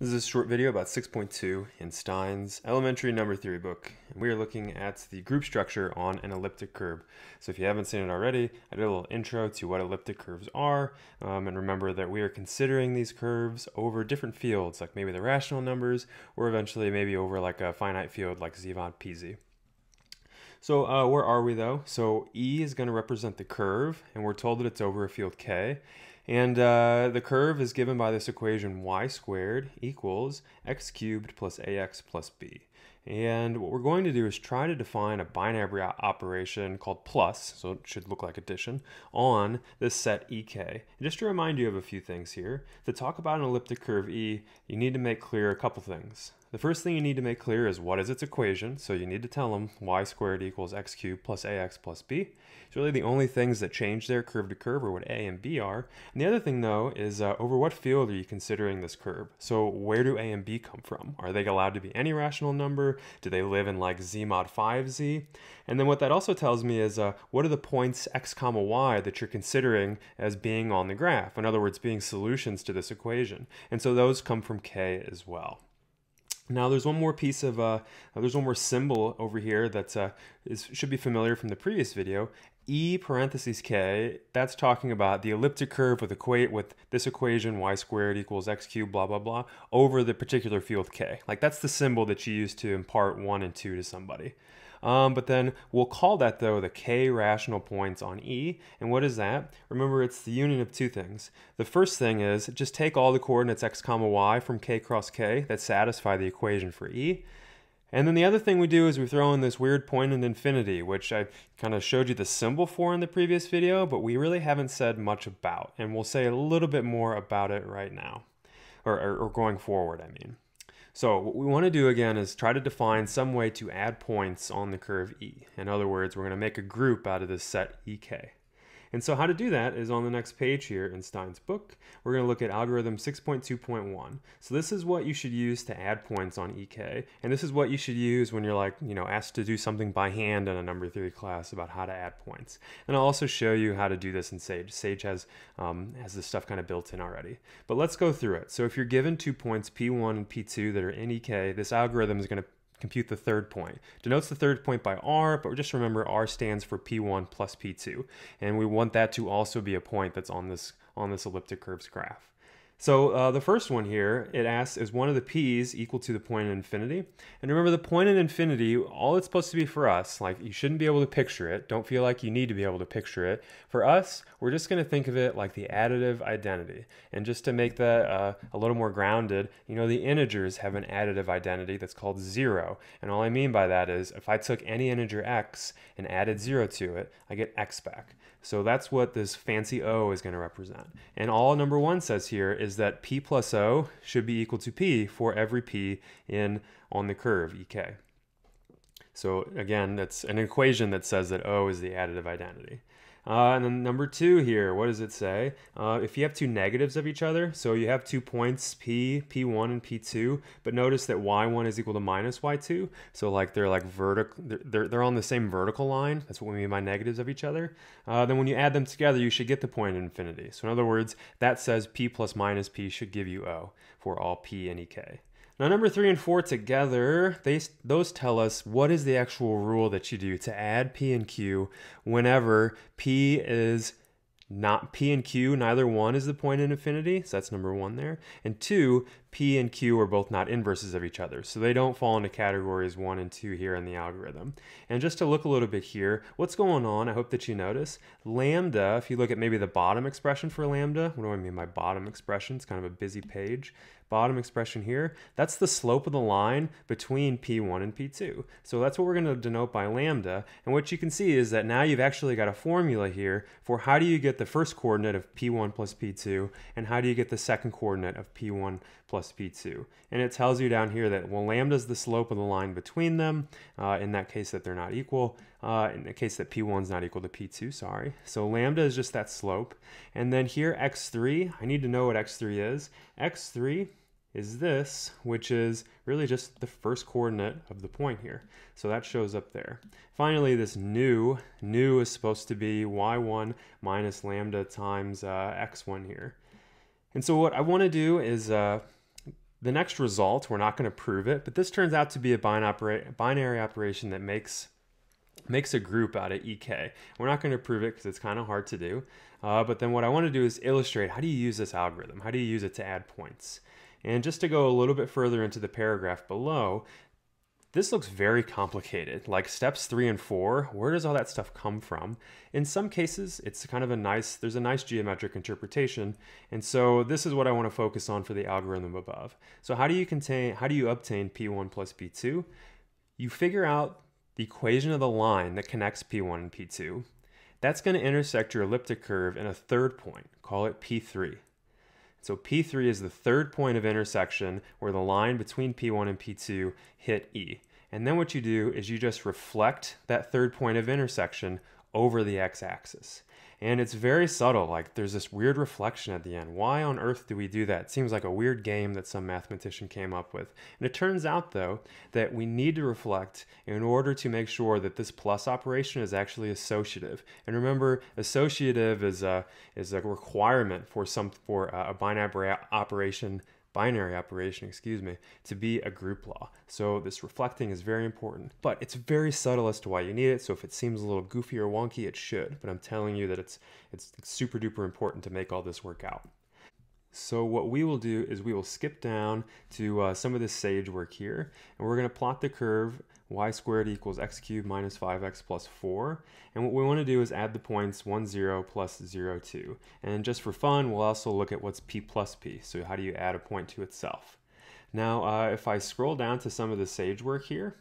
This is a short video about 6.2 in Stein's Elementary Number Theory book. And we are looking at the group structure on an elliptic curve. So if you haven't seen it already, I did a little intro to what elliptic curves are. And remember that we are considering these curves over different fields, like maybe the rational numbers, or eventually maybe over like a finite field like Zeevan PZ. So where are we though? So E is going to represent the curve, and we're told that it's over a field K. And the curve is given by this equation y squared equals x cubed plus ax plus b. And what we're going to do is try to define a binary operation called plus, so it should look like addition, on this set ek. And just to remind you of a few things here, to talk about an elliptic curve E, you need to make clear a couple things. The first thing you need to make clear is what is its equation, so you need to tell them y squared equals x cubed plus ax plus b. It's really the only things that change there, curve to curve, or what a and b are. And the other thing though is over what field are you considering this curve? So where do a and b come from? Are they allowed to be any rational number? Do they live in like z mod 5z? And then what that also tells me is what are the points x comma y that you're considering as being on the graph? In other words, being solutions to this equation. And so those come from k as well. Now there's one more piece of, there's one more symbol over here that should be familiar from the previous video. E parentheses k, that's talking about the elliptic curve with this equation y squared equals x cubed blah blah blah over the particular field k. Like that's the symbol that you use to impart 1 and 2 to somebody. But then we'll call that though the k rational points on E. And what is that? Remember, it's the union of two things. The first thing is just take all the coordinates x comma y from k cross k that satisfy the equation for E. And then the other thing we do is we throw in this weird point at infinity, which I kind of showed you the symbol for in the previous video, but we really haven't said much about. And we'll say a little bit more about it right now, or going forward, I mean. So what we want to do again is try to define some way to add points on the curve E. In other words, we're going to make a group out of this set EK. And so how to do that is on the next page here in Stein's book. We're going to look at algorithm 6.2.1. So this is what you should use to add points on EK. And this is what you should use when you're like, you know, asked to do something by hand in a number theory class about how to add points. And I'll also show you how to do this in Sage. Sage has this stuff kind of built in already. But let's go through it. So if you're given 2 points, P1 and P2 that are in EK, this algorithm is going to compute the third point. Denotes the third point by R, but just remember R stands for P1 plus P2. And we want that to also be a point that's on this elliptic curve's graph. So the first one here, it asks, is one of the P's equal to the point at infinity? And remember, the point at infinity, all it's supposed to be for us, like you shouldn't be able to picture it. Don't feel like you need to be able to picture it. For us, we're just going to think of it like the additive identity. And just to make that a little more grounded, you know, the integers have an additive identity that's called 0. And all I mean by that is if I took any integer x and added 0 to it, I get x back. So that's what this fancy O is going to represent. And all number 1 says here is that P plus O should be equal to P for every P on the curve EK. So again, that's an equation that says that O is the additive identity. And then number 2 here, what does it say? If you have two negatives of each other, so you have 2 points, P, P1 and P2, but notice that Y1 is equal to minus Y2. So like they're like vertical, they're on the same vertical line. That's what we mean by negatives of each other. Then when you add them together, you should get the point at infinity. So in other words, that says P plus minus P should give you O for all P and EK. Now number 3 and 4 together, those tell us what is the actual rule that you do to add P and Q whenever P is not P and Q, neither one is the point at infinity, so that's number 1 there. And 2, P and Q are both not inverses of each other, so they don't fall into categories 1 and 2 here in the algorithm. And just to look a little bit here, what's going on, I hope that you notice, lambda, if you look at maybe the bottom expression for lambda, what do I mean by bottom expression? It's kind of a busy page. Bottom expression here, that's the slope of the line between P1 and P2. So that's what we're going to denote by lambda. And what you can see is that now you've actually got a formula here for how do you get the first coordinate of P1 plus P2 and how do you get the second coordinate of P1 plus P2. And it tells you down here that, well, lambda is the slope of the line between them, in that case that they're not equal, in the case that P1 is not equal to P2, sorry. So lambda is just that slope. And then here x3, I need to know what x3 is. x3 is this, which is really just the first coordinate of the point here. So that shows up there. Finally, this nu is supposed to be y1 minus lambda times x1 here. And so what I want to do is The next result, we're not going to prove it, but this turns out to be a binary operation that makes a group out of EK. We're not going to prove it because it's kind of hard to do. But then what I want to do is illustrate, how do you use this algorithm? How do you use it to add points? And just to go a little bit further into the paragraph below, this looks very complicated, like steps 3 and 4, where does all that stuff come from? In some cases, it's kind of a nice, there's a nice geometric interpretation. And so this is what I want to focus on for the algorithm above. So how do you obtain P1 plus P2? You figure out the equation of the line that connects P1 and P2. That's going to intersect your elliptic curve in a third point, call it P3. So P3 is the third point of intersection where the line between P1 and P2 hit E. And then what you do is you just reflect that third point of intersection over the x-axis. And it's very subtle, like there's this weird reflection at the end. Why on earth do we do that? It seems like a weird game that some mathematician came up with. And it turns out though, that we need to reflect in order to make sure that this plus operation is actually associative. And remember, associative is a requirement for a binary operation, excuse me, to be a group law. So this reflecting is very important, but it's very subtle as to why you need it. So if it seems a little goofy or wonky, it should, but I'm telling you that it's super duper important to make all this work out. So what we will do is we will skip down to some of this Sage work here, and we're going to plot the curve y squared equals x cubed minus 5x plus 4. And what we want to do is add the points 1, 0, plus 0, 2. And just for fun, we'll also look at what's p plus p. So how do you add a point to itself? Now, if I scroll down to some of the Sage work here,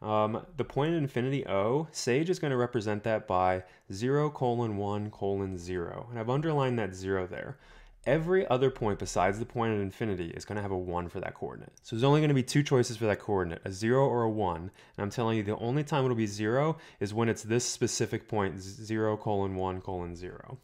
the point at infinity O, Sage is going to represent that by 0, colon 1, colon 0. And I've underlined that 0 there. Every other point besides the point at infinity is going to have a 1 for that coordinate. So there's only going to be two choices for that coordinate, a 0 or a 1. And I'm telling you, the only time it'll be 0 is when it's this specific point, 0, colon 1, colon 0.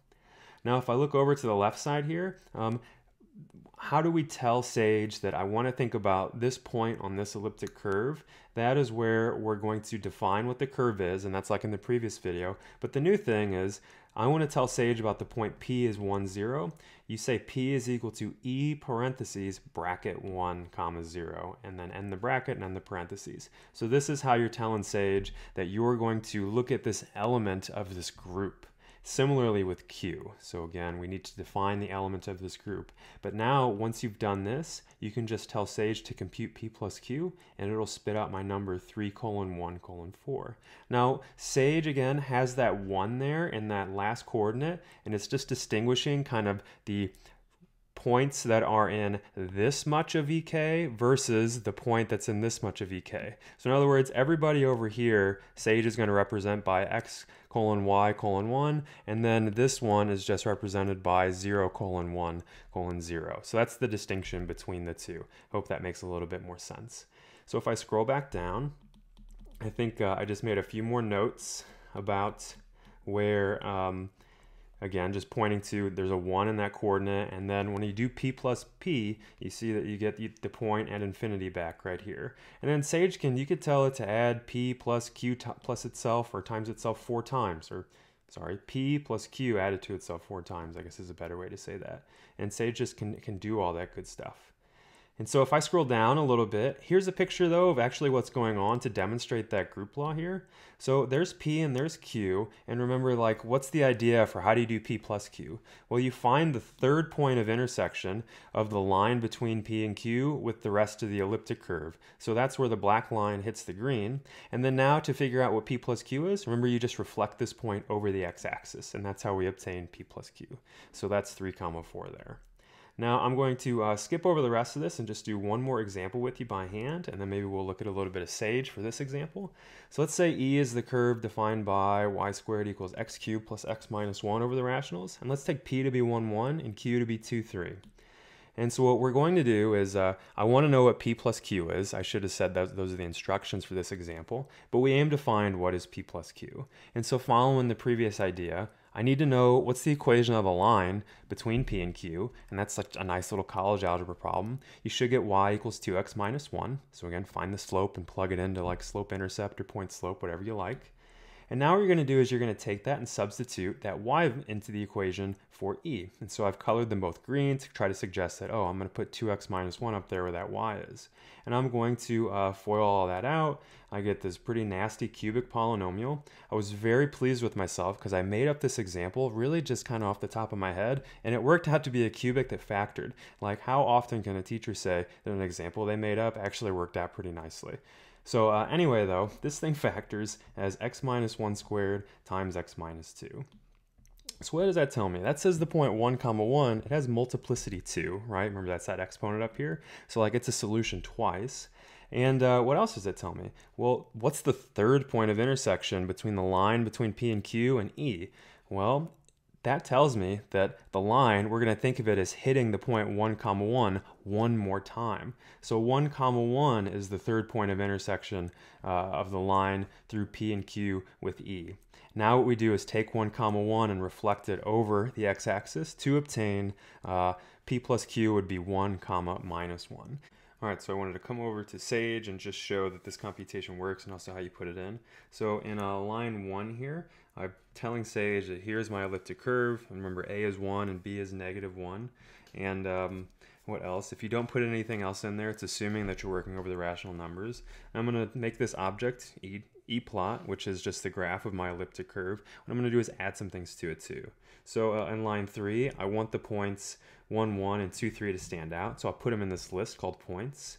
Now, if I look over to the left side here, how do we tell Sage that I want to think about this point on this elliptic curve? That is where we're going to define what the curve is, and that's like in the previous video. But the new thing is, I want to tell Sage about the point P is 1, 0. You say P is equal to E parentheses bracket 1 comma 0, and then end the bracket and end the parentheses. So this is how you're telling Sage that you're going to look at this element of this group. Similarly with Q. So again, we need to define the element of this group. But now, once you've done this, you can just tell Sage to compute P plus Q, and it'll spit out my number 3, colon 1, colon 4. Now, Sage, again, has that 1 there in that last coordinate, and it's just distinguishing kind of the points that are in this much of EK versus the point that's in this much of EK. So in other words, everybody over here, Sage is going to represent by x colon y colon 1, and then this one is just represented by 0 colon 1 colon 0. So that's the distinction between the two. Hope that makes a little bit more sense. So if I scroll back down, I think I just made a few more notes about where again, just pointing to there's a 1 in that coordinate, and then when you do p plus p, you see that you get the point at infinity back right here. And then Sage you could tell it to add p plus q plus itself, or times itself 4 times, or sorry, p plus q added to itself 4 times, I guess is a better way to say that. And Sage just can do all that good stuff. And so if I scroll down a little bit, here's a picture though of actually what's going on to demonstrate that group law here. So there's P and there's Q, and remember, like, what's the idea for how do you do P plus Q? Well, you find the third point of intersection of the line between P and Q with the rest of the elliptic curve. So that's where the black line hits the green. And then now to figure out what P plus Q is, remember you just reflect this point over the x-axis, and that's how we obtain P plus Q. So that's 3 comma 4 there. Now I'm going to skip over the rest of this and just do one more example with you by hand, and then maybe we'll look at a little bit of Sage for this example. So let's say E is the curve defined by y squared equals x cubed plus x minus 1 over the rationals, and let's take P to be 1, 1 and Q to be 2, 3. And so what we're going to do is, I want to know what P plus Q is. I should have said that those are the instructions for this example, but we aim to find what is P plus Q. And so following the previous idea, I need to know what's the equation of a line between P and Q, and that's such a nice little college algebra problem. You should get y equals 2x minus 1. So again, find the slope and plug it into like slope intercept or point slope, whatever you like. And now what you're going to do is you're going to take that and substitute that y into the equation for e. And so I've colored them both green to try to suggest that, oh, I'm going to put 2x minus 1 up there where that y is. And I'm going to FOIL all that out. I get this pretty nasty cubic polynomial. I was very pleased with myself because I made up this example really just kind of off the top of my head, and it worked out to be a cubic that factored. Like, how often can a teacher say that an example they made up actually worked out pretty nicely? So anyway though, this thing factors as x minus 1 squared times x minus 2. So what does that tell me? That says the point 1, 1, it has multiplicity 2, right? Remember that's that exponent up here? So like it's a solution twice. And what else does it tell me? Well, what's the third point of intersection between the line between P and Q and E? Well, that tells me that the line, we're going to think of it as hitting the point 1, 1 one more time. So 1, 1 is the third point of intersection of the line through P and Q with E. Now what we do is take 1, 1 and reflect it over the x-axis to obtain P plus Q would be 1, -1. All right, so I wanted to come over to Sage and just show that this computation works and also how you put it in. So in line 1 here, I'm telling Sage that here's my elliptic curve. And remember, a is 1 and b is -1. And what else? If you don't put anything else in there, it's assuming that you're working over the rational numbers. And I'm going to make this object e-plot, which is just the graph of my elliptic curve. What I'm going to do is add some things to it too. So in line 3, I want the points 1, 1 and 2, 3 to stand out. So I'll put them in this list called points.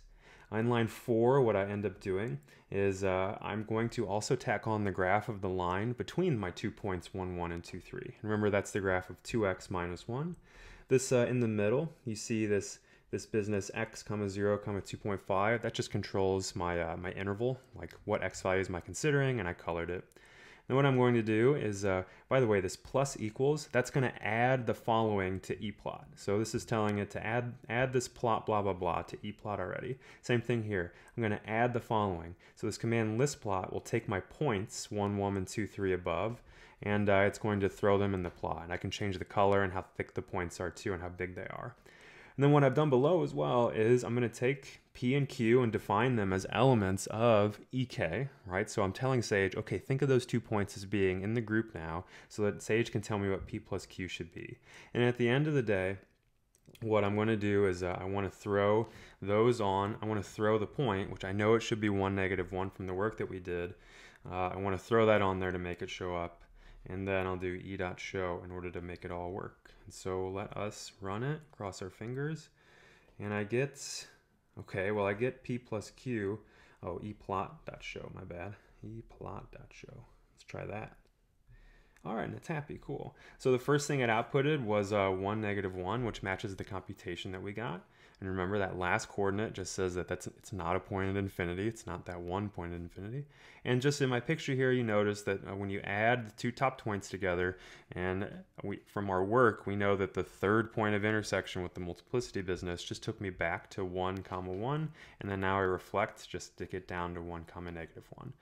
In line 4, what I end up doing is I'm going to also tack on the graph of the line between my 2 points, 1, 1 and 2, 3. Remember, that's the graph of 2x minus 1. This in the middle, you see this business (x, 0, 2.5). That just controls my my interval, like what x value am I considering, and I colored it. And what I'm going to do is, by the way, this plus equals, that's going to add the following to eplot. So this is telling it to add this plot blah, blah, blah to eplot already. Same thing here. I'm going to add the following. So this command list plot will take my points 1, 1, and 2, 3 above, and it's going to throw them in the plot. And I can change the color and how thick the points are too and how big they are. And then what I've done below as well is I'm going to take P and Q and define them as elements of EK, right? So I'm telling Sage, okay, think of those 2 points as being in the group now so that Sage can tell me what P plus Q should be. And at the end of the day, what I'm going to do is I want to throw those on. I want to throw the point, which I know it should be 1, -1 from the work that we did. I want to throw that on there to make it show up. And then I'll do e.show in order to make it all work. And so let us run it, cross our fingers, and I get, okay, well I get p plus q, oh, eplot.show, my bad, eplot.show. Let's try that. All right, and it's happy, cool. So the first thing it outputted was 1, -1, which matches the computation that we got. And remember, that last coordinate just says that it's not a point at infinity. It's not that one point at infinity. And just in my picture here, you notice that when you add the 2 top points together, and from our work, we know that the third point of intersection with the multiplicity business just took me back to 1, 1. And then now I reflect just to get down to 1, -1.